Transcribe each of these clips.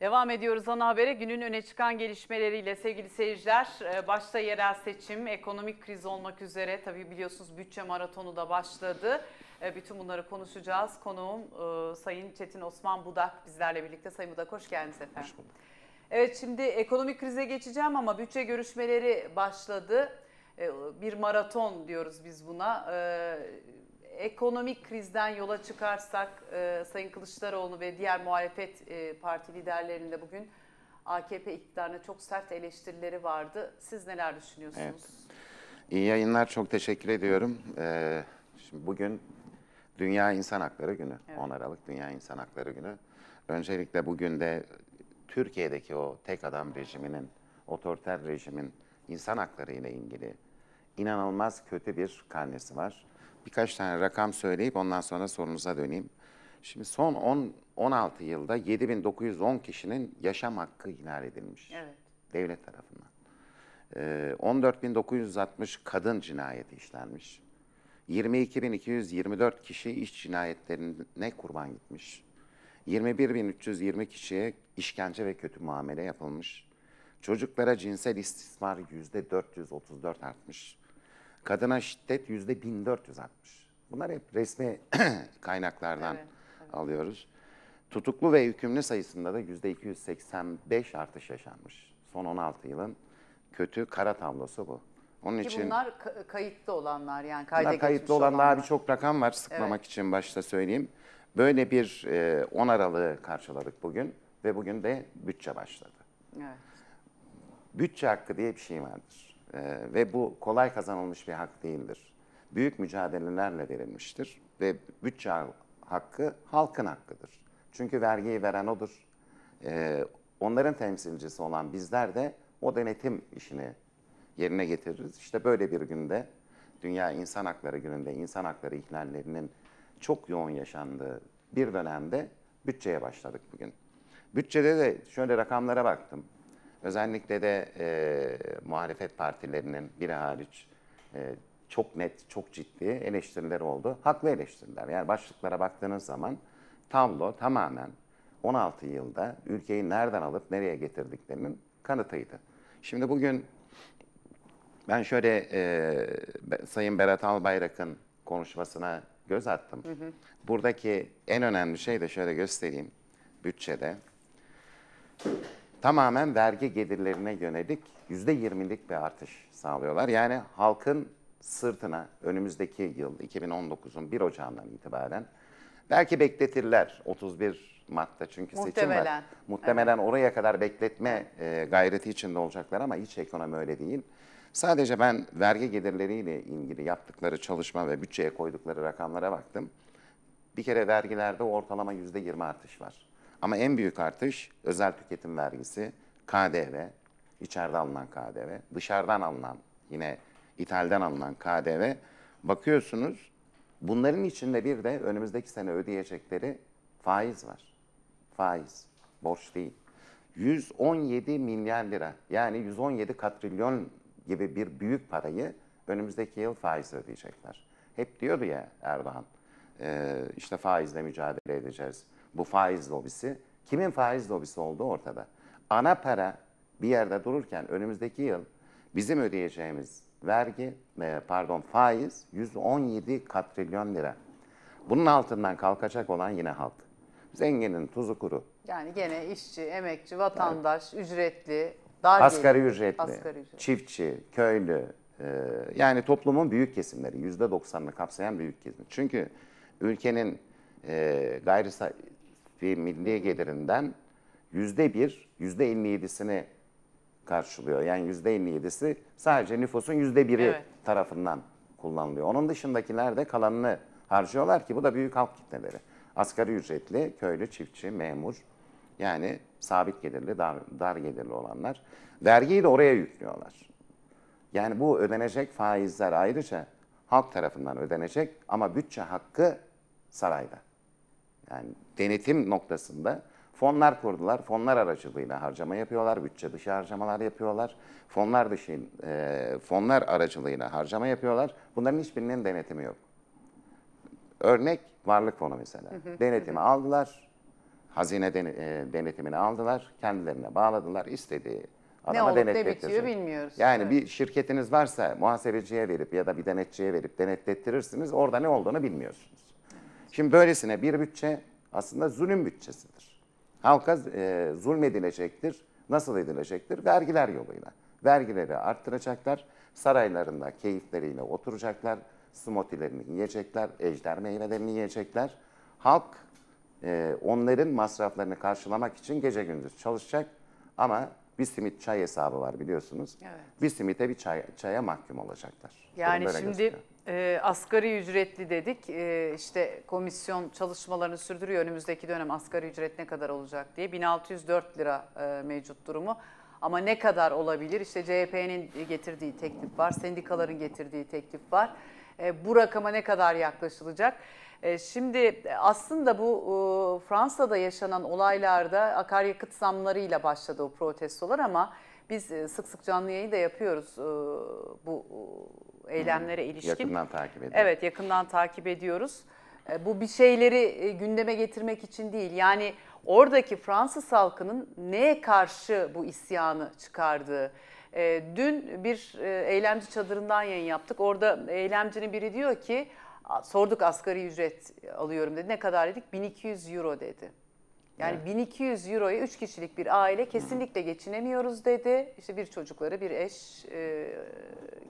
Devam ediyoruz ana habere. Günün öne çıkan gelişmeleriyle sevgili seyirciler, başta yerel seçim, ekonomik kriz olmak üzere tabii biliyorsunuz bütçe maratonu da başladı. Bütün bunları konuşacağız. Konuğum Sayın Çetin Osman Budak bizlerle birlikte. Sayın Budak, hoş geldiniz efendim. Hoş bulduk. Evet, şimdi ekonomik krize geçeceğim ama bütçe görüşmeleri başladı. Bir maraton diyoruz biz buna. Ekonomik krizden yola çıkarsak Sayın Kılıçdaroğlu ve diğer muhalefet parti liderlerinde bugün AKP iktidarına çok sert eleştirileri vardı. Siz neler düşünüyorsunuz? Evet. İyi yayınlar, çok teşekkür ediyorum. Şimdi bugün Dünya İnsan Hakları Günü. Evet. 10 Aralık Dünya İnsan Hakları Günü. Öncelikle bugün de Türkiye'deki o tek adam rejiminin, otoriter rejimin insan hakları ile ilgili inanılmaz kötü bir karnesi var. Birkaç tane rakam söyleyip ondan sonra sorunuza döneyim. Şimdi son 16 yılda 7910 kişinin yaşam hakkı ihlal edilmiş. Evet. Devlet tarafından. 14960 kadın cinayeti işlenmiş. 22224 kişi iş cinayetlerine kurban gitmiş. 21320 kişiye işkence ve kötü muamele yapılmış. Çocuklara cinsel istismar %434 artmış. Kadına şiddet %1400 artmış. Bunlar hep resmi kaynaklardan alıyoruz. Tutuklu ve hükümlü sayısında da %285 artış yaşanmış. Son 16 yılın kötü kara tablosu bu. Onun için bunlar kayıtlı olanlar, yani kayda geçmiş kayıtlı olanlar. Birçok rakam var sıkmamak için başta söyleyeyim. Böyle bir 10 Aralık'ı karşıladık bugün ve bugün de bütçe başladı. Evet. Bütçe hakkı diye bir şey vardır. Ve bu kolay kazanılmış bir hak değildir. Büyük mücadelelerle verilmiştir. Ve bütçe hakkı halkın hakkıdır. Çünkü vergiyi veren odur. Onların temsilcisi olan bizler de o denetim işini yerine getiririz. İşte böyle bir günde, Dünya İnsan Hakları Günü'nde insan hakları ihlallerinin çok yoğun yaşandığı bir dönemde bütçeye başladık bugün. Bütçede de şöyle rakamlara baktım. Özellikle de muhalefet partilerinin biri hariç çok net, çok ciddi eleştiriler oldu. Haklı eleştiriler. Yani başlıklara baktığınız zaman tablo tamamen 16 yılda ülkeyi nereden alıp nereye getirdiklerinin kanıtıydı. Şimdi bugün ben şöyle Sayın Berat Albayrak'ın konuşmasına göz attım. Hı hı. Buradaki en önemli şey de şöyle göstereyim. Bütçede tamamen vergi gelirlerine yönelik %20'lik bir artış sağlıyorlar. Yani halkın sırtına önümüzdeki yıl 2019'un 1 Ocağı'ndan itibaren belki bekletirler 31 Mart'ta çünkü seçim var. Muhtemelen oraya kadar bekletme gayreti içinde olacaklar ama hiç ekonomi öyle değil. Sadece ben vergi gelirleriyle ilgili yaptıkları çalışma ve bütçeye koydukları rakamlara baktım. Bir kere vergilerde ortalama %20 artış var. Ama en büyük artış özel tüketim vergisi, KDV, içeride alınan KDV, dışarıdan alınan, yine ithalden alınan KDV. Bakıyorsunuz bunların içinde bir de önümüzdeki sene ödeyecekleri faiz var. Faiz, borç değil. 117 milyar lira, yani 117 katrilyon gibi bir büyük parayı önümüzdeki yıl faiz ödeyecekler. Hep diyordu ya Erdoğan, işte faizle mücadele edeceğiz. Bu faiz lobisi, kimin faiz lobisi olduğu ortada. Ana para bir yerde dururken önümüzdeki yıl bizim ödeyeceğimiz vergi, faiz 117 katrilyon lira. Bunun altından kalkacak olan yine halk. Zenginin tuzu kuru. Yani gene işçi, emekçi, vatandaş, ücretli, asgari ücretli, çiftçi, köylü, yani toplumun büyük kesimleri, %90'ını kapsayan büyük kesim. Çünkü ülkenin gayri milli gelirinden %1, %57'sini karşılıyor. Yani %57'si sadece nüfusun %1'i tarafından kullanılıyor. Onun dışındakiler de kalanını harcıyorlar ki bu da büyük halk kitleleri. Asgari ücretli, köylü, çiftçi, memur, yani sabit gelirli, dar gelirli olanlar. Vergiyi de oraya yüklüyorlar. Yani bu ödenecek faizler ayrıca halk tarafından ödenecek ama bütçe hakkı sarayda. Yani denetim noktasında fonlar kurdular, fonlar aracılığıyla harcama yapıyorlar, bütçe dışı harcamalar yapıyorlar, fonlar aracılığıyla harcama yapıyorlar. Bunların hiçbirinin denetimi yok. Örnek varlık fonu mesela. Denetimi aldılar, hazine denetimini aldılar, kendilerine bağladılar, istediği adama denetlettirir. Bilmiyoruz. Yani evet, bir şirketiniz varsa muhasebeciye verip ya da bir denetçiye verip denetlettirirsiniz, orada ne olduğunu bilmiyorsunuz. Şimdi böylesine bir bütçe aslında zulüm bütçesidir. Halka zulmedilecektir. Nasıl edilecektir? Vergiler yoluyla. Vergileri arttıracaklar, saraylarında keyifleriyle oturacaklar, smotilerini yiyecekler, ejder meyvelerini yiyecekler. Halk onların masraflarını karşılamak için gece gündüz çalışacak ama bir simit çay hesabı var biliyorsunuz. Evet. Bir simite bir çaya mahkum olacaklar. Yani durumlara şimdi asgari ücretli dedik, işte komisyon çalışmalarını sürdürüyor. Önümüzdeki dönem asgari ücret ne kadar olacak diye 1604 lira mevcut durumu. Ama ne kadar olabilir? İşte CHP'nin getirdiği teklif var, sendikaların getirdiği teklif var. Bu rakama ne kadar yaklaşılacak? Şimdi aslında bu Fransa'da yaşanan olaylarda akaryakıt zamlarıyla başladı o protestolar ama biz sık sık canlı yayın da yapıyoruz bu eylemlere ilişkin. Yakından takip ediyoruz. Evet, yakından takip ediyoruz. Bu bir şeyleri gündeme getirmek için değil. Yani oradaki Fransız halkının neye karşı bu isyanı çıkardığı. Dün bir eylemci çadırından yayın yaptık. Orada eylemcinin biri diyor ki, sorduk asgari ücret alıyorum dedi. Ne kadar dedik? 1200 euro dedi. Yani evet, 1200 euroya 3 kişilik bir aile kesinlikle geçinemiyoruz dedi. İşte bir çocukları, bir eş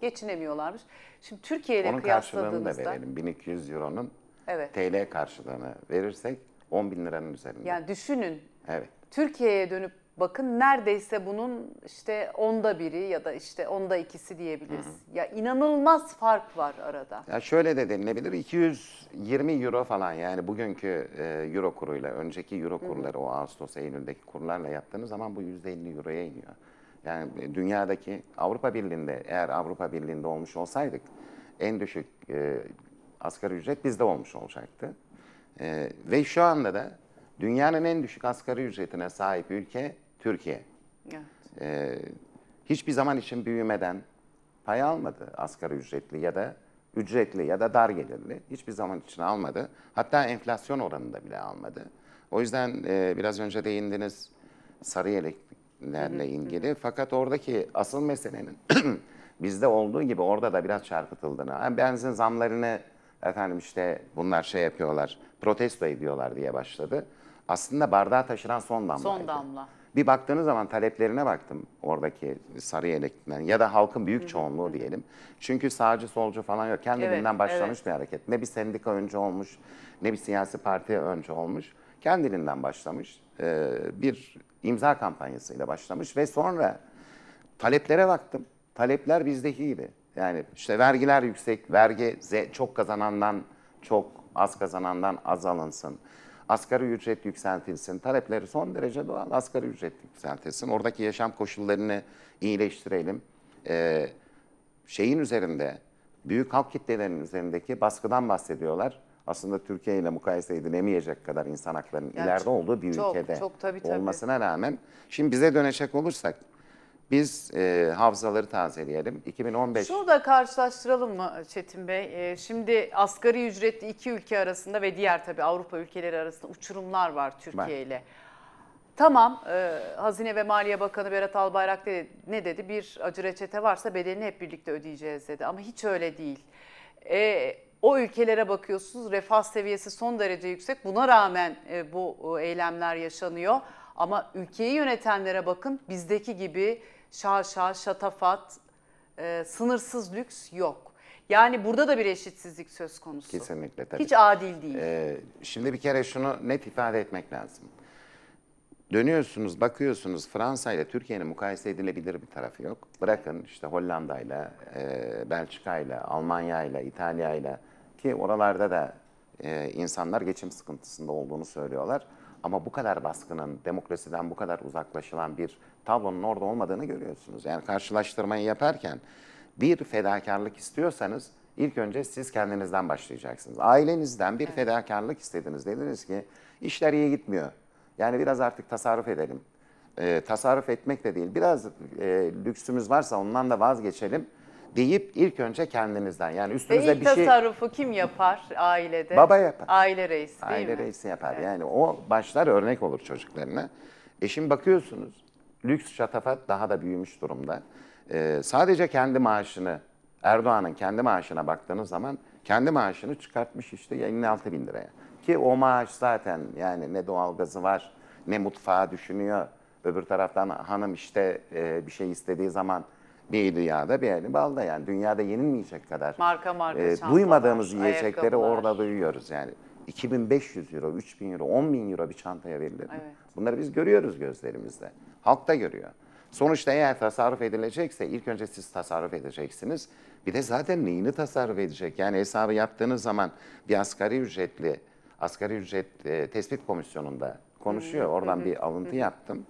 geçinemiyorlarmış. Şimdi Türkiye ile kıyasladığımızda... Onun karşılığını da verelim. 1200 euronun evet, TL karşılığını verirsek 10 bin liranın üzerinde. Yani düşünün. Evet. Türkiye'ye dönüp bakın, neredeyse bunun işte 1/10 ya da işte 2'si diyebiliriz. Hı hı. Ya inanılmaz fark var arada. Ya şöyle de denilebilir, 220 euro falan, yani bugünkü euro kuruyla, önceki euro kurları, hı hı, o Ağustos, Eylül'deki kurlarla yaptığınız zaman bu %50 euroya iniyor. Yani dünyadaki, Avrupa Birliği'nde, eğer Avrupa Birliği'nde olmuş olsaydık en düşük asgari ücret bizde olmuş olacaktı. Ve şu anda da dünyanın en düşük asgari ücretine sahip ülke Türkiye. Evet. Hiçbir zaman için büyümeden pay almadı asgari ücretli ya da dar gelirli. Hiçbir zaman için almadı. Hatta enflasyon oranında bile almadı. O yüzden biraz önce değindiniz sarı yeleklerle ilgili. Fakat oradaki asıl meselenin bizde olduğu gibi orada da biraz çarpıtıldığını, yani benzin zamlarını efendim işte bunlar şey yapıyorlar, protesto ediyorlar diye başladı. Aslında bardağa taşıran son damlaydı. Son damla. Bir baktığınız zaman taleplerine baktım oradaki sarı yeleklilerin ya da halkın büyük çoğunluğu diyelim. Çünkü sağcı solcu falan yok. Kendiliğinden başlamış bir hareket. Ne bir sendika önce olmuş, ne bir siyasi parti önce olmuş. Kendiliğinden başlamış bir imza kampanyasıyla başlamış ve sonra taleplere baktım. Talepler bizdekiydi. Yani işte vergiler yüksek, vergi çok kazanandan çok, az kazanandan az alınsın. Asgari ücret yükseltilsin. Talepleri son derece doğal. Asgari ücret yükseltilsin. Oradaki yaşam koşullarını iyileştirelim. Şeyin üzerinde, büyük halk kitlelerinin üzerindeki baskıdan bahsediyorlar. Aslında Türkiye ile mukayese edilemeyecek kadar insan haklarının yani ileride olduğu bir ülkede tabii. olmasına rağmen. Şimdi bize dönecek olursak, biz hafızaları tazeleyelim. 2015. Şunu da karşılaştıralım mı Çetin Bey? Şimdi asgari ücretli iki ülke arasında ve diğer tabii Avrupa ülkeleri arasında uçurumlar var Türkiye ile. Tamam, Hazine ve Maliye Bakanı Berat Albayrak dedi, ne dedi? Bir acı reçete varsa bedelini hep birlikte ödeyeceğiz dedi. Ama hiç öyle değil. O ülkelere bakıyorsunuz, refah seviyesi son derece yüksek. Buna rağmen bu eylemler yaşanıyor. Ama ülkeyi yönetenlere bakın, bizdeki gibi şatafat, sınırsız lüks yok. Yani burada da bir eşitsizlik söz konusu. Kesinlikle tabii. Hiç adil değil. Şimdi bir kere şunu net ifade etmek lazım. Dönüyorsunuz, bakıyorsunuz, Fransa ile Türkiye'nin mukayese edilebilir bir tarafı yok. Bırakın işte Hollanda ile, Belçika ile, Almanya ile, İtalya ile, ki oralarda da insanlar geçim sıkıntısında olduğunu söylüyorlar. Ama bu kadar baskının, demokrasiden bu kadar uzaklaşılan bir tablonun orada olmadığını görüyorsunuz. Yani karşılaştırmayı yaparken bir fedakarlık istiyorsanız ilk önce siz kendinizden başlayacaksınız. Ailenizden bir fedakarlık istediniz. Dediniz ki işler iyi gitmiyor. Yani biraz artık tasarruf edelim. Tasarruf etmek de değil. Biraz lüksümüz varsa ondan da vazgeçelim. deyip ilk önce kendinizden, yani üstünüze bir şey... tasarrufu kim yapar ailede? Baba yapar. Aile reisi değil mi? Aile reisi yapar. Evet. Yani o başlar, örnek olur çocuklarına. Şimdi bakıyorsunuz lüks şatafat daha da büyümüş durumda. Sadece kendi maaşını, Erdoğan'ın kendi maaşına baktığınız zaman kendi maaşını çıkartmış işte 56.000 liraya. Ki o maaş zaten yani ne doğalgazı var, ne mutfağı düşünüyor. Öbür taraftan hanım işte bir şey istediği zaman bir dünyada bir elini balda, yani dünyada yenilmeyecek kadar. Marka duymadığımız yiyecekleri ayakkabılar. Orada duyuyoruz yani. 2500 euro, 3000 euro, 10.000 euro bir çantaya verilir mi? Evet. Bunları biz görüyoruz gözlerimizde. Halk da görüyor. Sonuçta eğer tasarruf edilecekse ilk önce siz tasarruf edeceksiniz. Bir de zaten neyini tasarruf edecek? Yani hesabı yaptığınız zaman bir asgari ücret tespit komisyonunda konuşuyor. Hı-hı. Oradan bir alıntı yaptım.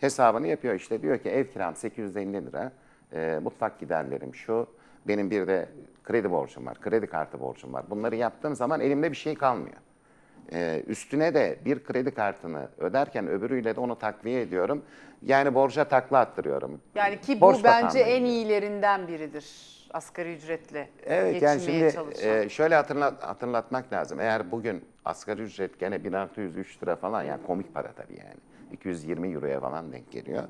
Hesabını yapıyor, işte diyor ki ev kiram 850 lira, mutfak giderlerim şu, benim bir de kredi borcum var, kredi kartı borcum var. Bunları yaptığım zaman elimde bir şey kalmıyor. Üstüne de bir kredi kartını öderken öbürüyle de onu takviye ediyorum. Yani borca takla attırıyorum. Yani ki bu bence en iyilerinden biridir. Asgari ücretle geçinmeye çalışan. Evet, yani şimdi şöyle hatırlatmak lazım. Eğer bugün asgari ücret gene 1603 lira falan, yani komik para tabii yani. 220 euroya falan denk geliyor.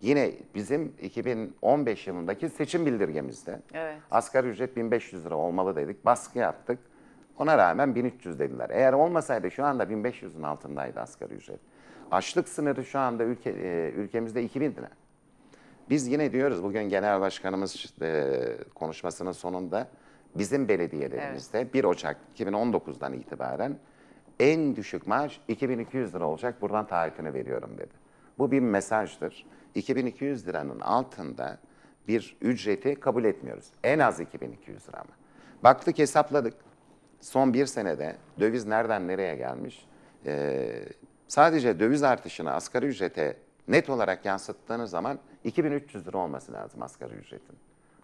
Yine bizim 2015 yılındaki seçim bildirgemizde asgari ücret 1500 lira olmalı dedik. Baskı yaptık. Ona rağmen 1300 dediler. Eğer olmasaydı şu anda 1500'ün altındaydı asgari ücret. Açlık sınırı şu anda ülkemizde 2000 lira. Biz yine diyoruz, bugün genel başkanımız konuşmasının sonunda bizim belediyelerimizde 1 Ocak 2019'dan itibaren en düşük maaş 2200 lira olacak, buradan taahhütünü veriyorum dedi. Bu bir mesajdır. 2200 liranın altında bir ücreti kabul etmiyoruz. En az 2200 lira ama. Baktık, hesapladık. Son bir senede döviz nereden nereye gelmiş? Sadece döviz artışını asgari ücrete net olarak yansıttığınız zaman 2300 lira olması lazım asgari ücretin.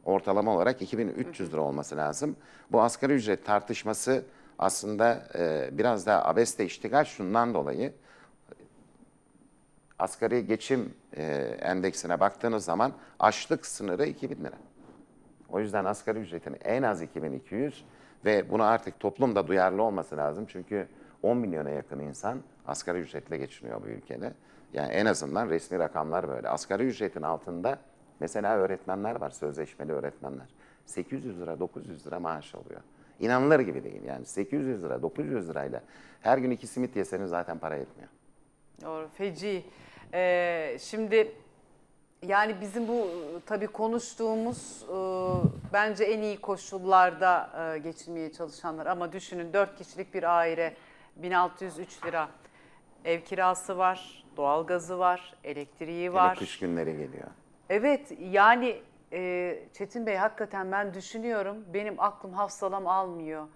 Ortalama olarak 2300 lira olması lazım. Bu asgari ücret tartışması aslında biraz daha abeste iştigal şundan dolayı. Asgari geçim endeksine baktığınız zaman açlık sınırı 2000 lira. O yüzden asgari ücretin en az 2200 ve bunu artık toplumda duyarlı olması lazım. Çünkü 10 milyona yakın insan asgari ücretle geçiniyor bu ülkede. Yani en azından resmi rakamlar böyle. Asgari ücretin altında mesela öğretmenler var, sözleşmeli öğretmenler. 800 lira, 900 lira maaş alıyor. İnanılır gibi değil yani. 800 lira, 900 lirayla her gün 2 simit yeseniz zaten para etmiyor. Doğru, feci. Şimdi yani bizim bu tabii konuştuğumuz bence en iyi koşullarda geçinmeye çalışanlar. Ama düşünün 4 kişilik bir aile 1603 lira. Ev kirası var, doğalgazı var, elektriği var. Yine kış günleri geliyor. Evet, yani Çetin Bey, hakikaten ben düşünüyorum, benim aklım hafsalam almıyor.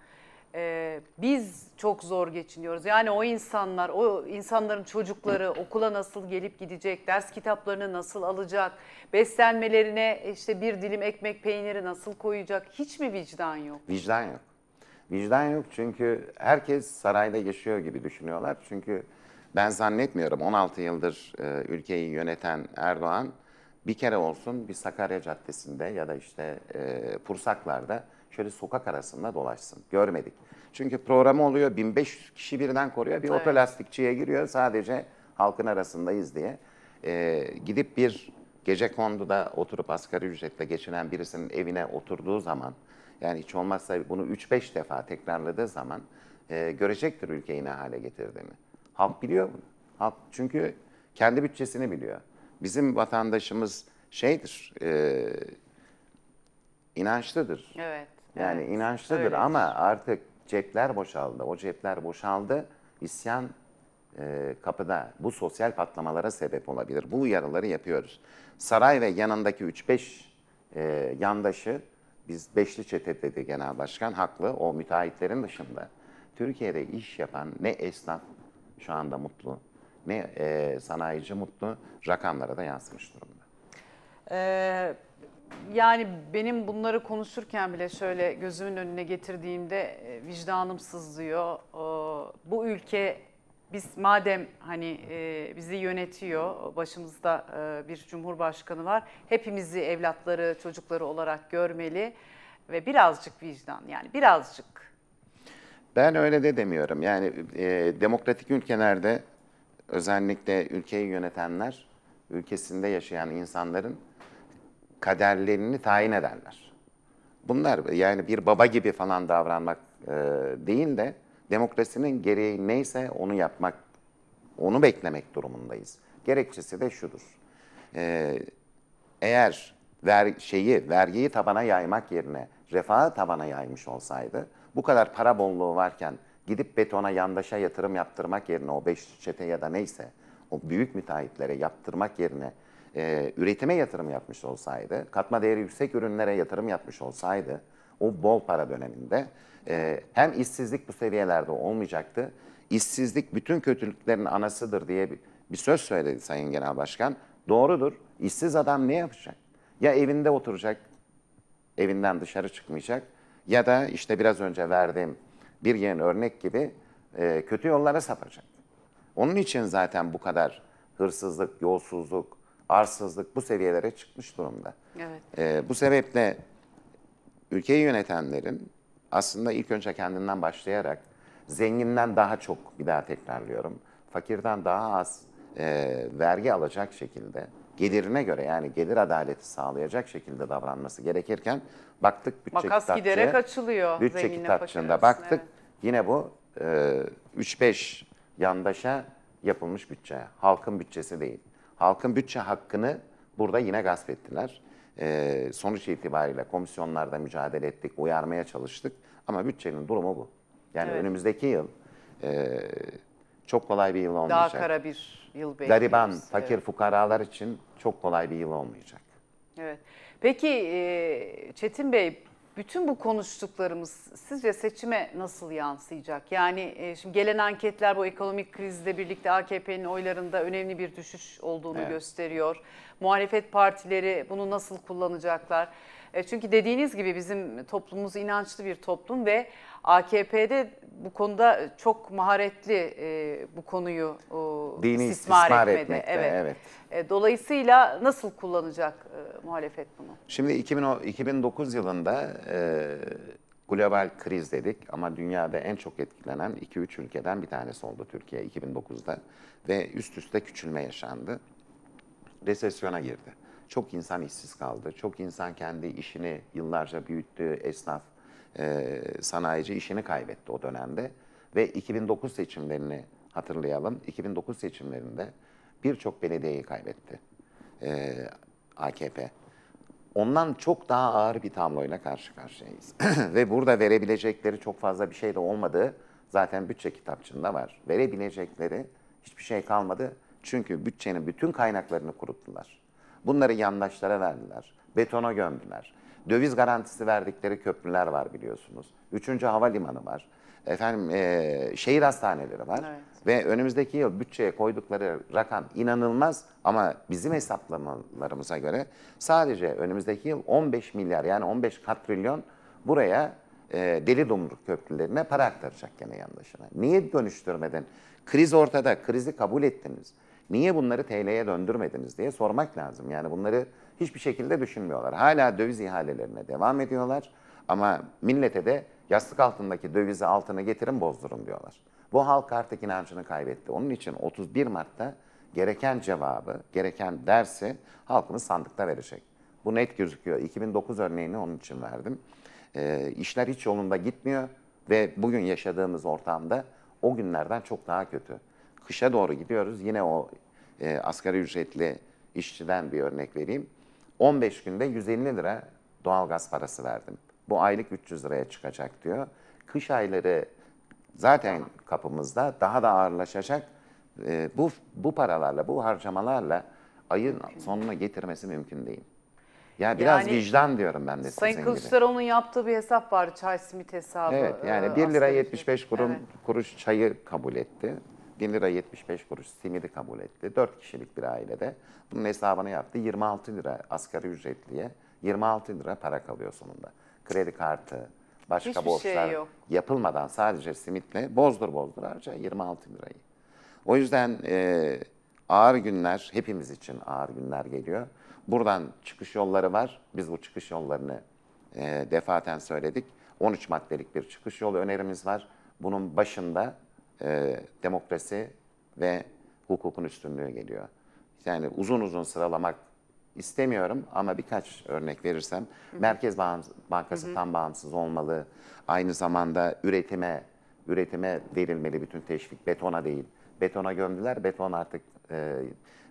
Biz çok zor geçiniyoruz. Yani o insanların çocukları okula nasıl gelip gidecek, ders kitaplarını nasıl alacak, beslenmelerine işte bir dilim ekmek peyniri nasıl koyacak, hiç mi vicdan yok? Vicdan yok. Vicdan yok çünkü herkes sarayda yaşıyor gibi düşünüyorlar. Çünkü ben zannetmiyorum 16 yıldır ülkeyi yöneten Erdoğan bir kere olsun bir Sakarya Caddesi'nde ya da işte Pursaklar'da şöyle sokak arasında dolaşsın. Görmedik. Çünkü programı oluyor, 1500 kişi birden koruyor. Bir otolastikçiye giriyor sadece halkın arasındayız diye. Gidip bir gecekonduda oturup asgari ücretle geçinen birisinin evine oturduğu zaman, yani hiç olmazsa bunu 3-5 defa tekrarladığı zaman görecektir ülkeyi ne hale getirdiğini. Halk biliyor bunu. Halk çünkü kendi bütçesini biliyor. Bizim vatandaşımız şeydir, inançlıdır. Evet. Yani inançlıdır ama artık cepler boşaldı. O cepler boşaldı. İsyan kapıda. Bu sosyal patlamalara sebep olabilir. Bu uyarıları yapıyoruz. Saray ve yanındaki 3-5 yandaşı, biz beşli çete dedi Genel Başkan, haklı, o müteahhitlerin dışında. Türkiye'de iş yapan ne esnaf şu anda mutlu, ne sanayici mutlu, rakamlara da yansımış durumda. Yani benim bunları konuşurken bile şöyle gözümün önüne getirdiğimde vicdanım sızlıyor. Bu ülke biz madem hani bizi yönetiyor, başımızda bir cumhurbaşkanı var, hepimizi evlatları, çocukları olarak görmeli ve birazcık vicdan, yani birazcık. Ben öyle de demiyorum. Yani demokratik ülkelerde özellikle ülkeyi yönetenler, ülkesinde yaşayan insanların kaderlerini tayin ederler. Bunlar yani bir baba gibi falan davranmak değil de demokrasinin gereği neyse onu yapmak, onu beklemek durumundayız. Gerekçesi de şudur. Eğer vergiyi tabana yaymak yerine refahı tabana yaymış olsaydı, bu kadar para bolluğu varken gidip betona, yandaşa yatırım yaptırmak yerine, o 5 çete ya da neyse o büyük müteahhitlere yaptırmak yerine üretime yatırım yapmış olsaydı, katma değeri yüksek ürünlere yatırım yapmış olsaydı, o bol para döneminde hem işsizlik bu seviyelerde olmayacaktı. İşsizlik bütün kötülüklerin anasıdır diye bir söz söyledi Sayın Genel Başkan. Doğrudur. İşsiz adam ne yapacak? Ya evinde oturacak, evinden dışarı çıkmayacak, ya da işte biraz önce verdiğim bir yeni örnek gibi kötü yollara sapacak. Onun için zaten bu kadar hırsızlık, yolsuzluk, arsızlık bu seviyelere çıkmış durumda. Evet. Bu sebeple ülkeyi yönetenlerin aslında ilk önce kendinden başlayarak, zenginden daha çok, bir daha tekrarlıyorum, fakirden daha az vergi alacak şekilde, gelirine göre yani gelir adaleti sağlayacak şekilde davranması gerekirken baktık bütçe kitapçığında baktık, evet, yine bu 3-5 yandaşa yapılmış bütçe, halkın bütçesi değil. Halkın bütçe hakkını burada yine gasp ettiler. Sonuç itibariyle komisyonlarda mücadele ettik, uyarmaya çalıştık ama bütçenin durumu bu. Yani evet, önümüzdeki yıl çok kolay bir yıl olmayacak. Daha kara bir yıl bekliyoruz. Gariban, fakir, evet, fukaralar için çok kolay bir yıl olmayacak. Evet. Peki Çetin Bey, bütün bu konuştuklarımız sizce seçime nasıl yansıyacak? Yani şimdi gelen anketler bu ekonomik krizle birlikte AKP'nin oylarında önemli bir düşüş olduğunu, evet, gösteriyor. Muhalefet partileri bunu nasıl kullanacaklar? Çünkü dediğiniz gibi bizim toplumumuz inançlı bir toplum ve AKP'de bu konuda çok maharetli bu konuyu istismar etmekte. Evet. Dolayısıyla nasıl kullanacak muhalefet bunu? Şimdi 2009 yılında global kriz dedik ama dünyada en çok etkilenen 2-3 ülkeden bir tanesi oldu Türkiye 2009'da ve üst üste küçülme yaşandı. Resesyona girdi. Çok insan işsiz kaldı. Çok insan kendi işini yıllarca büyüttü, esnaf, sanayici işini kaybetti o dönemde. Ve 2009 seçimlerini hatırlayalım. 2009 seçimlerinde birçok belediyeyi kaybetti AKP. Ondan çok daha ağır bir tabloyla karşı karşıyayız. Ve burada verebilecekleri çok fazla bir şey de olmadığı zaten bütçe kitapçığında var. Verebilecekleri hiçbir şey kalmadı. Çünkü bütçenin bütün kaynaklarını kuruttular. Bunları yandaşlara verdiler, betona gömdüler. Döviz garantisi verdikleri köprüler var biliyorsunuz. 3. havalimanı var. Efendim şehir hastaneleri var. Evet. Ve önümüzdeki yıl bütçeye koydukları rakam inanılmaz ama bizim hesaplamalarımıza göre sadece önümüzdeki yıl 15 milyar yani 15 katrilyon buraya deli dumruk köprülerine para aktaracak gene yandaşına. Niye dönüştürmedin? Kriz ortada, krizi kabul ettiniz. Niye bunları TL'ye döndürmediniz diye sormak lazım. Yani bunları hiçbir şekilde düşünmüyorlar. Hala döviz ihalelerine devam ediyorlar ama millete de yastık altındaki dövizi altına getirin bozdurun diyorlar. Bu halk artık inancını kaybetti. Onun için 31 Mart'ta gereken cevabı, gereken dersi halkımız sandıkta verecek. Bu net gözüküyor. 2009 örneğini onun için verdim. İşler hiç yolunda gitmiyor ve bugün yaşadığımız ortamda o günlerden çok daha kötü. Kışa doğru gidiyoruz. Yine o asgari ücretli işçiden bir örnek vereyim. 15 günde 150 lira doğalgaz parası verdim. Bu aylık 300 liraya çıkacak diyor. Kış ayları zaten kapımızda, daha da ağırlaşacak. Bu paralarla, bu harcamalarla ayın sonuna getirmesi mümkün değil. Yani biraz vicdan diyorum ben de sizin gibi. Sayın Kılıçdaroğlu'nun yaptığı bir hesap vardı, çay simit hesabı. Evet, yani 1 lira 75 kuruş çayı kabul etti. 1 lira 75 kuruş simidi kabul etti. 4 kişilik bir ailede bunun hesabını yaptı. 26 lira asgari ücretliye 26 lira para kalıyor sonunda. Kredi kartı, başka borçlar yapılmadan sadece simitle bozdur harca 26 lirayı. O yüzden ağır günler, hepimiz için ağır günler geliyor. Buradan çıkış yolları var. Biz bu çıkış yollarını defaten söyledik. 13 maddelik bir çıkış yolu önerimiz var. Bunun başında demokrasi ve hukukun üstünlüğü geliyor. Yani uzun uzun sıralamak istemiyorum ama birkaç örnek verirsem. Hı-hı. Merkez Bankası Hı-hı. tam bağımsız olmalı. Aynı zamanda üretime verilmeli bütün teşvik, betona değil. Betona gömdüler, beton artık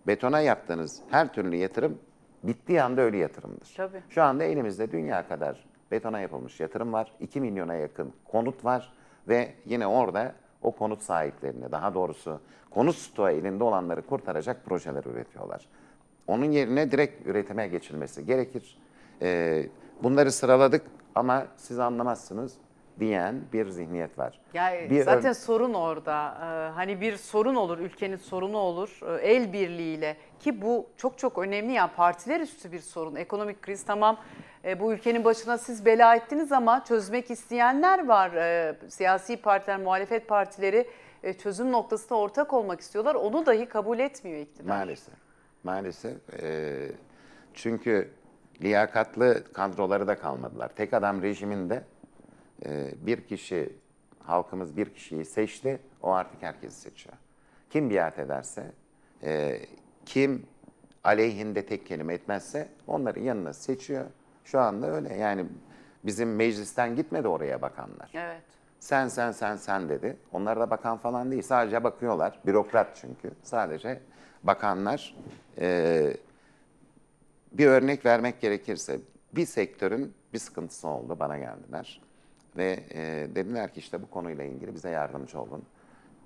betona yaptığınız her türlü yatırım bittiği anda ölü yatırımdır. Tabii. Şu anda elimizde dünya kadar betona yapılmış yatırım var. 2 milyona yakın konut var ve yine orada o konut sahiplerini, daha doğrusu konut stoğu elinde olanları kurtaracak projeler üretiyorlar. Onun yerine direkt üretime geçilmesi gerekir. Bunları sıraladık ama siz anlamazsınız diyen bir zihniyet var. Yani zaten sorun orada. Hani bir sorun olur, ülkenin sorunu olur el birliğiyle ki bu çok çok önemli, yani partiler üstü bir sorun. Ekonomik kriz tamam, bu ülkenin başına siz bela ettiniz ama çözmek isteyenler var. Siyasi partiler, muhalefet partileri çözüm noktasına ortak olmak istiyorlar. Onu dahi kabul etmiyor iktidar. Maalesef. Maalesef. Çünkü liyakatlı kadroları da kalmadılar. Tek adam rejiminde bir kişi, halkımız bir kişiyi seçti, o artık herkesi seçiyor. Kim biat ederse, kim aleyhinde tek kelime etmezse onların yanına seçiyor. Şu anda öyle, yani bizim meclisten gitmedi oraya bakanlar. Evet. Sen dedi. Onlar da bakan falan değil, sadece bakıyorlar. Bürokrat çünkü, sadece bakanlar. Bir örnek vermek gerekirse, bir sektörün bir sıkıntısı oldu, bana geldiler. Ve dediler ki işte bu konuyla ilgili bize yardımcı olun.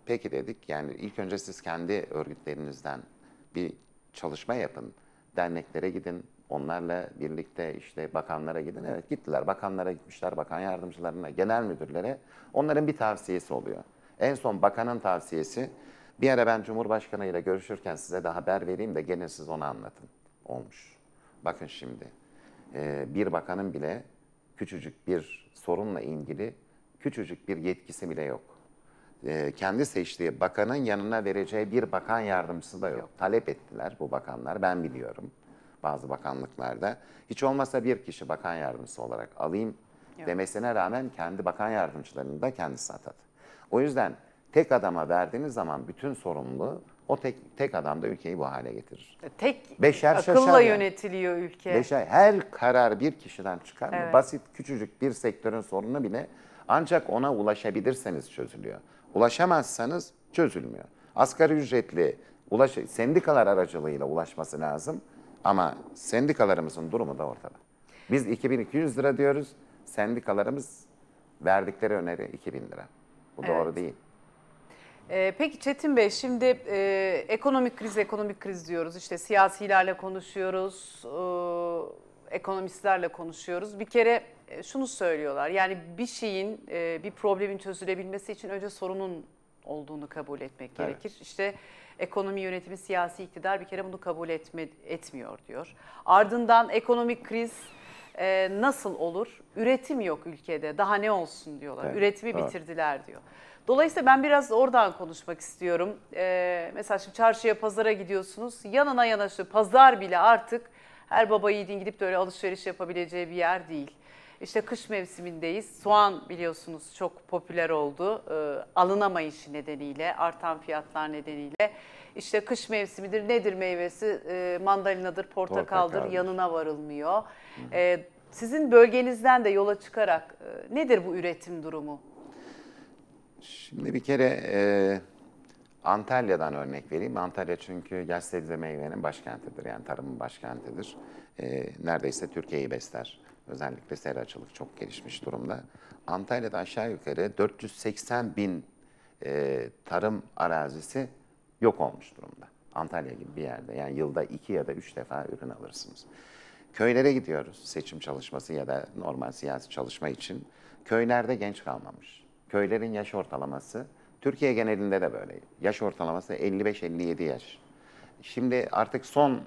Peki dedik, yani ilk önce siz kendi örgütlerinizden bir çalışma yapın. Derneklere gidin, onlarla birlikte işte bakanlara gidin. Evet, gittiler, bakanlara gitmişler, bakan yardımcılarına, genel müdürlere. Onların bir tavsiyesi oluyor. En son bakanın tavsiyesi, bir ara ben Cumhurbaşkanı ile görüşürken size de haber vereyim de gelin siz onu anlatın olmuş. Bakın şimdi bir bakanın bile küçücük bir sorunla ilgili küçücük bir yetkisi bile yok. Kendi seçtiği bakanın yanına vereceği bir bakan yardımcısı da yok. Talep ettiler bu bakanlar, ben biliyorum bazı bakanlıklarda. Hiç olmazsa bir kişi bakan yardımcısı olarak alayım demesine rağmen kendi bakan yardımcılarını da kendisi atadı. O yüzden tek adama verdiğiniz zaman bütün sorumluluğu, o tek adam da ülkeyi bu hale getirir. Tek beşer akılla yönetiliyor yani ülke. Beşer, her karar bir kişiden çıkar mı? Evet. Basit küçücük bir sektörün sorunu bile ancak ona ulaşabilirseniz çözülüyor. Ulaşamazsanız çözülmüyor. Asgari ücretli sendikalar aracılığıyla ulaşması lazım ama sendikalarımızın durumu da ortada. Biz 2200 lira diyoruz, sendikalarımız verdikleri öneri 2000 lira. Bu doğru değil. Peki Çetin Bey, şimdi ekonomik kriz diyoruz, işte siyasilerle konuşuyoruz, ekonomistlerle konuşuyoruz. Bir kere şunu söylüyorlar, yani bir şeyin, bir problemin çözülebilmesi için önce sorunun olduğunu kabul etmek gerekir. İşte ekonomi yönetimi, siyasi iktidar bir kere bunu kabul etmiyor diyor. Ardından ekonomik kriz nasıl olur? Üretim yok ülkede, daha ne olsun diyorlar. Evet, üretimi bitirdiler diyor. Dolayısıyla ben biraz oradan konuşmak istiyorum. Mesela şimdi çarşıya, pazara gidiyorsunuz. Yanına yanaşıyor. Pazar bile artık her baba yiğidin gidip de öyle alışveriş yapabileceği bir yer değil. İşte kış mevsimindeyiz. Soğan biliyorsunuz çok popüler oldu. Alınamayışı nedeniyle, artan fiyatlar nedeniyle. İşte kış mevsimidir, nedir meyvesi? Mandalinadır, portakaldır, yanına varılmıyor. Sizin bölgenizden de yola çıkarak nedir bu üretim durumu? Şimdi bir kere Antalya'dan örnek vereyim. Antalya çünkü yaş sebze meyvenin başkentidir, yani tarımın başkentidir. Neredeyse Türkiye'yi besler. Özellikle seracılık çok gelişmiş durumda. Antalya'da aşağı yukarı 480.000 tarım arazisi yok olmuş durumda. Antalya gibi bir yerde, yani yılda 2 ya da 3 defa ürün alırsınız. Köylere gidiyoruz seçim çalışması ya da normal siyasi çalışma için. Köylerde genç kalmamış. Köylerin yaş ortalaması, Türkiye genelinde de böyle. Yaş ortalaması 55-57 yaş. Şimdi artık son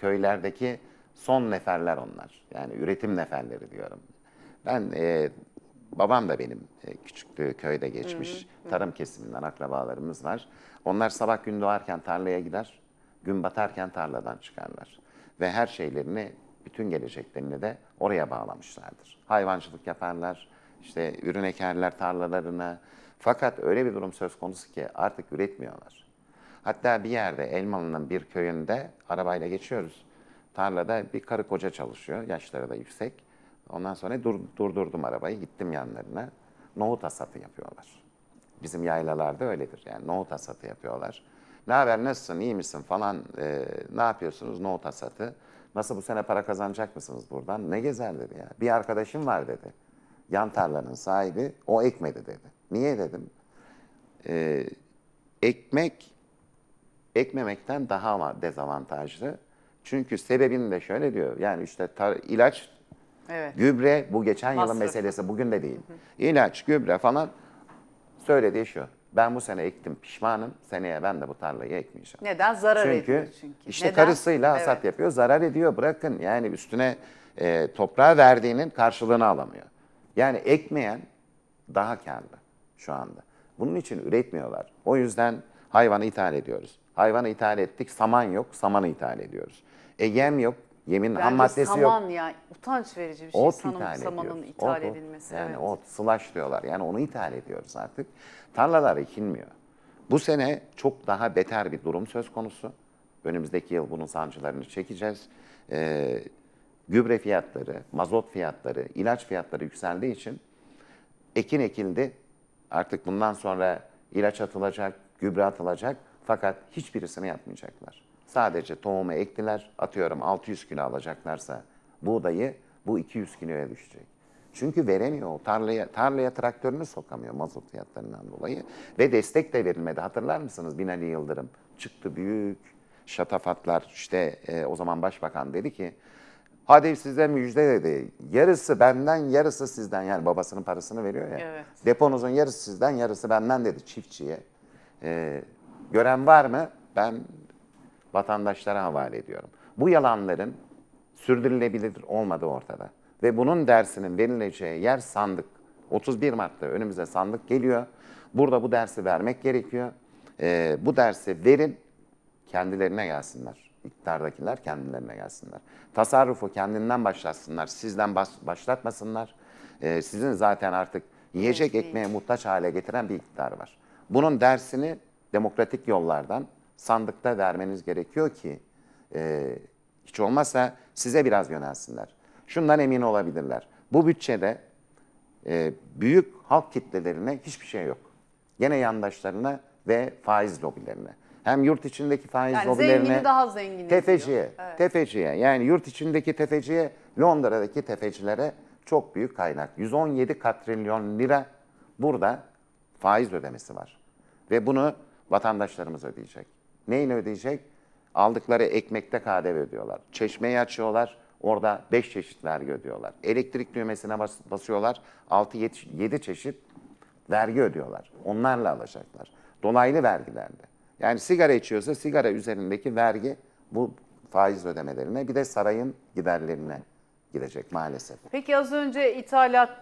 köylerdeki son neferler onlar. Yani üretim neferleri diyorum. Ben babam da benim küçüklüğü köyde geçmiş, tarım kesiminden akrabalarımız var. Onlar sabah gün doğarken tarlaya gider, gün batarken tarladan çıkarlar. Ve her şeylerini, bütün geleceklerini de oraya bağlamışlardır. Hayvancılık yaparlar, işte ürün ekerler tarlalarına. Fakat öyle bir durum söz konusu ki artık üretmiyorlar. Hatta bir yerde, Elmalı'nın bir köyünde arabayla geçiyoruz. Tarlada bir karı koca çalışıyor, yaşları da yüksek. Ondan sonra durdurdum arabayı, gittim yanlarına. Nohut hasatı yapıyorlar. Bizim yaylalarda öyledir yani, nohut hasatı yapıyorlar. Ne haber, nasılsın, iyi misin falan, ne yapıyorsunuz, nohut hasatı. Nasıl, bu sene para kazanacak mısınız buradan? Ne gezer dedi ya. Bir arkadaşım var dedi. Yan tarlanın sahibi, o ekmedi dedi. Niye dedim? Ekmek, ekmemekten daha ama dezavantajlı. Çünkü sebebini de şöyle diyor. Yani işte ilaç, evet, gübre, bu geçen yılın meselesi, bugün de değil. İlaç, gübre falan, söylediği şu: ben bu sene ektim, pişmanım. Seneye ben de bu tarlayı ekmeyeceğim. Neden? Zarar ediyor çünkü. İşte neden? Karısıyla hasat yapıyor, zarar ediyor. Bırakın yani üstüne toprağa verdiğinin karşılığını alamıyor. Yani ekmeyen daha kârlı şu anda. Bunun için üretmiyorlar. O yüzden hayvanı ithal ediyoruz. Hayvanı ithal ettik, saman yok, samanı ithal ediyoruz. Yem yok, yemin ham maddesi saman yok. Saman ya, utanç verici bir şey. Ot ithal samanın ediyoruz. İthal edilmesi. Yani ot, slash diyorlar. Yani onu ithal ediyoruz artık. Tarlalar ekilmiyor. Bu sene çok daha beter bir durum söz konusu. Önümüzdeki yıl bunun sancılarını çekeceğiz. Gübre fiyatları, mazot fiyatları, ilaç fiyatları yükseldiği için ekin ekildi. Artık bundan sonra ilaç atılacak, gübre atılacak. Fakat hiçbirisini yapmayacaklar. Sadece tohumu ektiler. Atıyorum 600 kilo alacaklarsa buğdayı, bu 200 kiloya düşecek. Çünkü veremiyor. Tarlaya traktörünü sokamıyor mazot fiyatlarından dolayı. Ve destek de verilmedi. Hatırlar mısınız? Binali Yıldırım çıktı, büyük şatafatlar. İşte o zaman başbakan dedi ki, hadi size müjde dedi. Yarısı benden, yarısı sizden. Yani babasının parasını veriyor ya. Evet. Deponuzun yarısı sizden, yarısı benden dedi çiftçiye. Gören var mı? Ben vatandaşlara havale ediyorum. Bu yalanların sürdürülebilir olmadığı ortada. Ve bunun dersinin verileceği yer sandık. 31 Mart'ta önümüze sandık geliyor. Burada bu dersi vermek gerekiyor. Bu dersi verin, kendilerine gelsinler. İktidardakiler kendilerine gelsinler. Tasarrufu kendinden başlasınlar, sizden başlatmasınlar. Sizin zaten artık yiyecek ekmeğe muhtaç hale getiren bir iktidar var. Bunun dersini demokratik yollardan sandıkta vermeniz gerekiyor ki hiç olmazsa size biraz yönelsinler. Şundan emin olabilirler. Bu bütçede büyük halk kitlelerine hiçbir şey yok. Gene yandaşlarına ve faiz lobilerine. Hem yurt içindeki faiz yani lobilerine, zengini daha zengini tefeciye, evet, tefeciye, yani yurt içindeki tefeciye, Londra'daki tefecilere çok büyük kaynak. 117 katrilyon lira burada faiz ödemesi var. Ve bunu vatandaşlarımız ödeyecek. Neyini ödeyecek? Aldıkları ekmekte KDV ödüyorlar. Çeşmeyi açıyorlar, orada 5 çeşit vergi ödüyorlar. Elektrik düğmesine basıyorlar, 6-7 çeşit vergi ödüyorlar. Onlarla alacaklar. Dolaylı vergilerde. Yani sigara içiyorsa sigara üzerindeki vergi bu faiz ödemelerine, bir de sarayın giderlerine gidecek maalesef. Peki az önce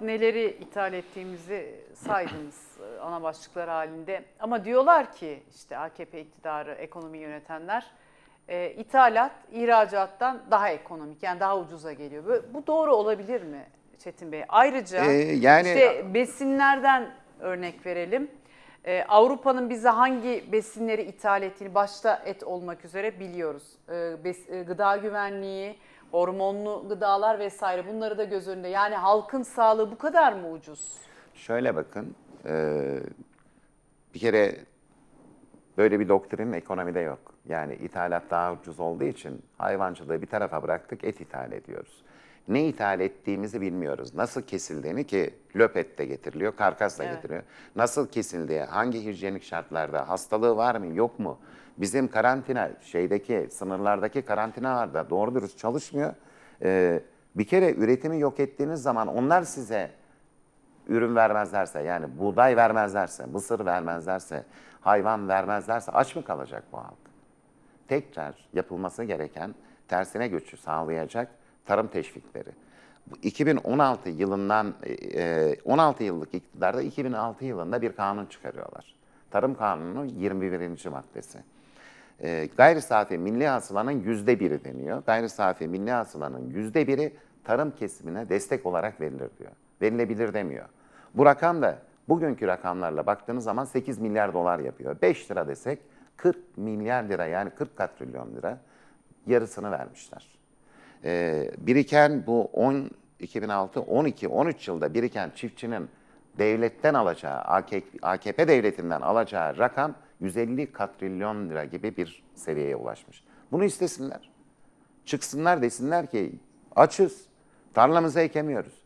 neleri ithal ettiğimizi saydınız ana başlıklar halinde. Ama diyorlar ki işte AKP iktidarı, ekonomi yönetenler, ithalat ihracattan daha ekonomik, yani daha ucuza geliyor. Bu doğru olabilir mi Çetin Bey? Ayrıca yani, işte besinlerden örnek verelim. Avrupa'nın bize hangi besinleri ithal ettiğini, başta et olmak üzere biliyoruz. Gıda güvenliği, hormonlu gıdalar vesaire, bunları da göz önünde. Yani halkın sağlığı bu kadar mı ucuz? Şöyle bakın, bir kere böyle bir doktrin ekonomide yok. Yani ithalat daha ucuz olduğu için hayvancılığı bir tarafa bıraktık, et ithal ediyoruz. Ne ithal ettiğimizi bilmiyoruz. Nasıl kesildiğini, ki löpet de getiriliyor, karkas da getiriliyor. Nasıl kesildiği, hangi hijyenik şartlarda, hastalığı var mı, yok mu? Bizim karantina, sınırlardaki karantinalarda doğru dürüst çalışmıyor. Bir kere üretimi yok ettiğiniz zaman onlar size ürün vermezlerse, yani buğday vermezlerse, mısır vermezlerse, hayvan vermezlerse aç mı kalacak bu halk? Tekrar yapılması gereken, tersine göçü sağlayacak tarım teşvikleri. 2016 yılından 16 yıllık iktidarda 2006 yılında bir kanun çıkarıyorlar. Tarım Kanunu 21. maddesi. Gayri safi milli hasılanın %1'i deniyor. Gayri safi milli hasılanın %1'i tarım kesimine destek olarak verilir diyor. Verilebilir demiyor. Bu rakam da bugünkü rakamlarla baktığınız zaman 8 milyar dolar yapıyor. 5 lira desek 40 milyar lira, yani 40 katrilyon lira, yarısını vermişler. Biriken bu 2006, 12, 13 yılda biriken çiftçinin devletten alacağı, AKP devletinden alacağı rakam 150 katrilyon lira gibi bir seviyeye ulaşmış. Bunu istesinler. Çıksınlar, desinler ki açız, tarlamızı ekemiyoruz.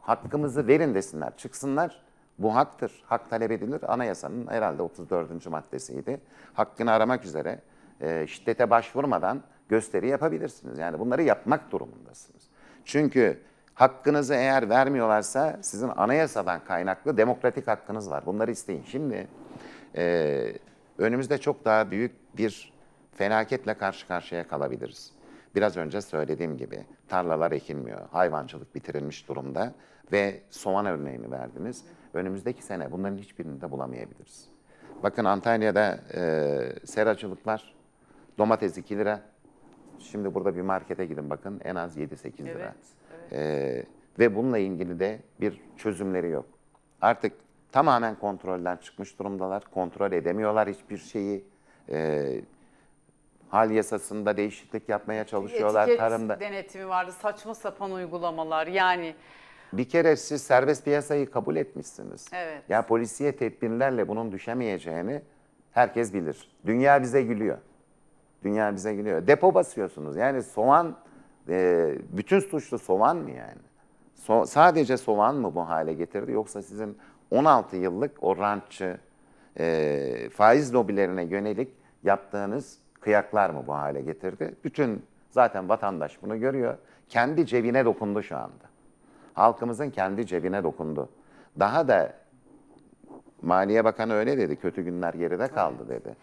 Hakkımızı verin desinler. Çıksınlar, bu haktır. Hak talep edilir. Anayasanın herhalde 34. maddesiydi. Hakkını aramak üzere şiddete başvurmadan gösteri yapabilirsiniz. Yani bunları yapmak durumundasınız. Çünkü hakkınızı eğer vermiyorlarsa sizin anayasadan kaynaklı demokratik hakkınız var. Bunları isteyin. Şimdi önümüzde çok daha büyük bir felaketle karşı karşıya kalabiliriz. Biraz önce söylediğim gibi tarlalar ekilmiyor, hayvancılık bitirilmiş durumda ve soğan örneğini verdiniz. Önümüzdeki sene bunların hiçbirini de bulamayabiliriz. Bakın Antalya'da seracılık var, domates 2 lira. Şimdi burada bir markete gidin bakın, en az 7-8 lira. Evet. Ve bununla ilgili de bir çözümleri yok. Artık tamamen kontrolden çıkmış durumdalar, kontrol edemiyorlar hiçbir şeyi. Hal yasasında değişiklik yapmaya çalışıyorlar. Etiket tarımda denetimi vardı, saçma sapan uygulamalar yani. Bir kere siz serbest piyasayı kabul etmişsiniz. Evet. Ya polisiye tedbirlerle bunun düşemeyeceğini herkes bilir. Dünya bize gülüyor. Dünya bize gülüyor. Depo basıyorsunuz. Yani soğan, bütün suçlu soğan mı yani? Sadece soğan mı bu hale getirdi? Yoksa sizin 16 yıllık o rantçı faiz lobilerine yönelik yaptığınız kıyaklar mı bu hale getirdi? Bütün zaten vatandaş bunu görüyor. Kendi cebine dokundu şu anda. Halkımızın kendi cebine dokundu. Daha da Maliye Bakanı öyle dedi. Kötü günler geride kaldı dedi.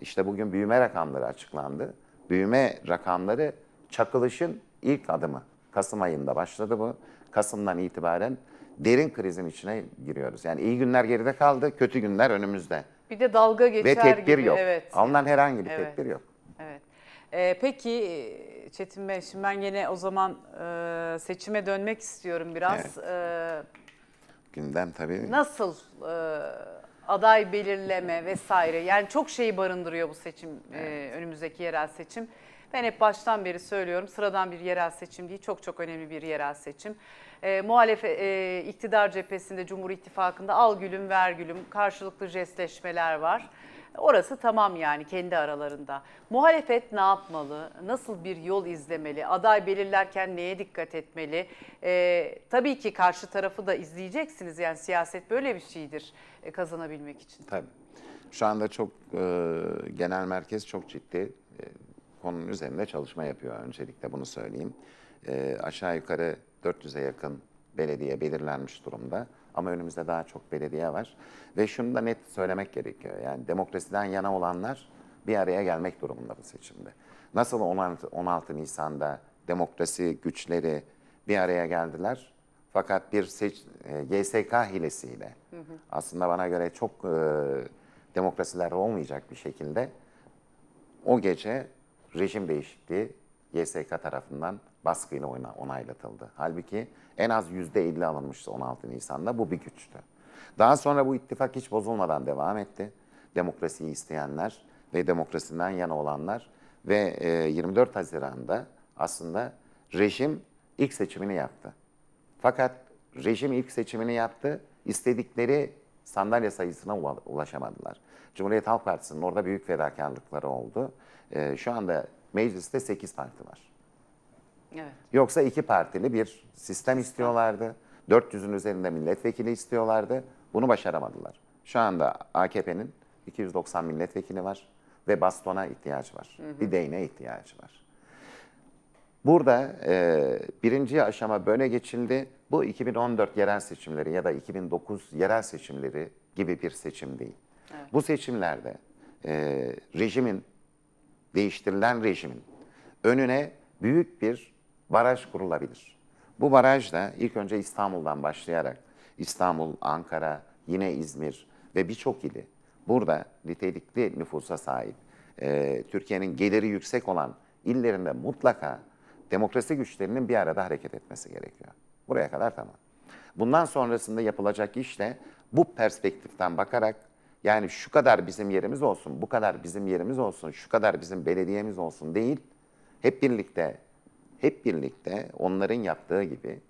İşte bugün büyüme rakamları açıklandı. Büyüme rakamları çakılışın ilk adımı. Kasım ayında başladı bu. Kasım'dan itibaren derin krizin içine giriyoruz. Yani iyi günler geride kaldı, kötü günler önümüzde. Bir de dalga geçer gibi. Ve tedbir yok. Evet. Alınan herhangi bir tedbir yok. Evet. Peki Çetin Bey, şimdi ben yine o zaman seçime dönmek istiyorum biraz. Evet. Gündem tabii. Nasıl aday belirleme vesaire, yani çok şeyi barındırıyor bu seçim, evet. Önümüzdeki yerel seçim. Ben hep baştan beri söylüyorum, sıradan bir yerel seçim değil, çok çok önemli bir yerel seçim. İktidar cephesinde, Cumhur İttifakı'nda al gülüm ver gülüm karşılıklı jestleşmeler var. Orası tamam yani kendi aralarında. Muhalefet ne yapmalı? Nasıl bir yol izlemeli? Aday belirlerken neye dikkat etmeli? Tabii ki karşı tarafı da izleyeceksiniz. Yani siyaset böyle bir şeydir kazanabilmek için. Tabii. Şu anda çok genel merkez çok ciddi konunun üzerinde çalışma yapıyor. Öncelikle bunu söyleyeyim. Aşağı yukarı 400'e yakın belediye belirlenmiş durumda. Ama önümüzde daha çok belediye var. Ve şunu da net söylemek gerekiyor. Yani demokrasiden yana olanlar bir araya gelmek durumunda bu seçimde. Nasıl 16 Nisan'da demokrasi güçleri bir araya geldiler? Fakat bir YSK hilesiyle, aslında bana göre çok demokrasilerde olmayacak bir şekilde o gece rejim değişikliği YSK tarafından baskıyla onaylatıldı. Halbuki en az %50 alınmıştı 16 Nisan'da. Bu bir güçtü. Daha sonra bu ittifak hiç bozulmadan devam etti. Demokrasiyi isteyenler ve demokrasiden yana olanlar ve 24 Haziran'da aslında rejim ilk seçimini yaptı. Fakat rejim ilk seçimini yaptı. İstedikleri sandalye sayısına ulaşamadılar. Cumhuriyet Halk Partisi'nin orada büyük fedakarlıkları oldu. Şu anda mecliste 8 parti var. Evet. Yoksa 2 partili bir sistem istiyorlardı. 400'ün üzerinde milletvekili istiyorlardı. Bunu başaramadılar. Şu anda AKP'nin 290 milletvekili var ve bastona ihtiyacı var. Bir değneğe ihtiyacı var. Burada birinci aşama böyle geçildi. Bu 2014 yerel seçimleri ya da 2009 yerel seçimleri gibi bir seçim değil. Evet. Bu seçimlerde değiştirilen rejimin önüne büyük bir baraj kurulabilir. Bu baraj da ilk önce İstanbul'dan başlayarak İstanbul, Ankara, yine İzmir ve birçok ili burada nitelikli nüfusa sahip, Türkiye'nin geliri yüksek olan illerinde mutlaka demokrasi güçlerinin bir arada hareket etmesi gerekiyor. Buraya kadar tamam. Bundan sonrasında yapılacak iş de bu perspektiften bakarak, yani şu kadar bizim yerimiz olsun, bu kadar bizim yerimiz olsun, şu kadar bizim belediyemiz olsun değil, hep birlikte onların yaptığı gibi,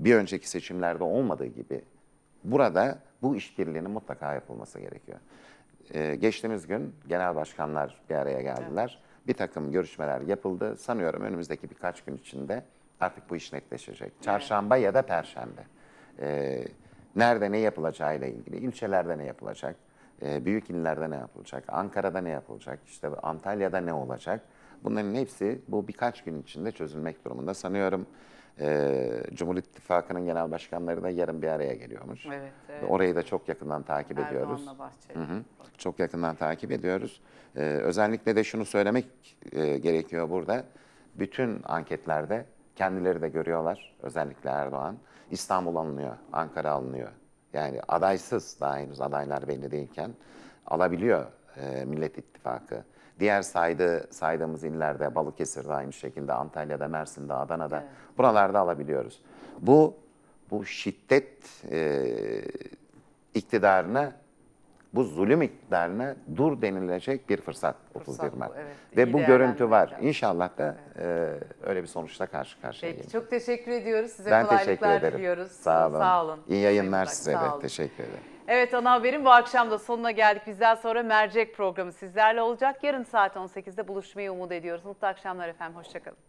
bir önceki seçimlerde olmadığı gibi burada bu işbirliğinin mutlaka yapılması gerekiyor. Geçtiğimiz gün genel başkanlar bir araya geldiler. Evet. Bir takım görüşmeler yapıldı. Sanıyorum önümüzdeki birkaç gün içinde artık bu iş netleşecek. Çarşamba ya da Perşembe. Nerede ne yapılacağıyla ilgili, ilçelerde ne yapılacak, büyük illerde ne yapılacak, Ankara'da ne yapılacak, işte Antalya'da ne olacak. Bunların hepsi bu birkaç gün içinde çözülmek durumunda. Sanıyorum Cumhur İttifakı'nın genel başkanları da yarın bir araya geliyormuş. Evet, evet. Orayı da çok yakından takip ediyoruz. Erdoğan'la Bahçeli. Hı-hı. Çok yakından takip ediyoruz. Özellikle de şunu söylemek gerekiyor burada. Bütün anketlerde kendileri de görüyorlar. Özellikle Erdoğan. İstanbul alınıyor, Ankara alınıyor. Yani adaysız, daha henüz adaylar belli değilken alabiliyor Millet İttifakı. Diğer saydığımız illerde, Balıkesir'de aynı şekilde, Antalya'da, Mersin'de, Adana'da, evet, buralarda alabiliyoruz. Bu şiddet iktidarına, bu zulüm iktidarına dur denilecek bir fırsat 31 Mart. Evet. Ve bu görüntü var. İnşallah da öyle bir sonuçla karşı karşıya geleceğiz. Çok teşekkür ediyoruz. Size ben kolaylıklar diliyoruz. Sağ olun. Sağ olun. İyi yayınlar size de. Teşekkür ederim. Evet, ana haberin bu akşam da sonuna geldik. Bizden sonra Mercek programı sizlerle olacak. Yarın saat 18'de buluşmayı umut ediyoruz. Mutlu akşamlar efendim. Hoşçakalın.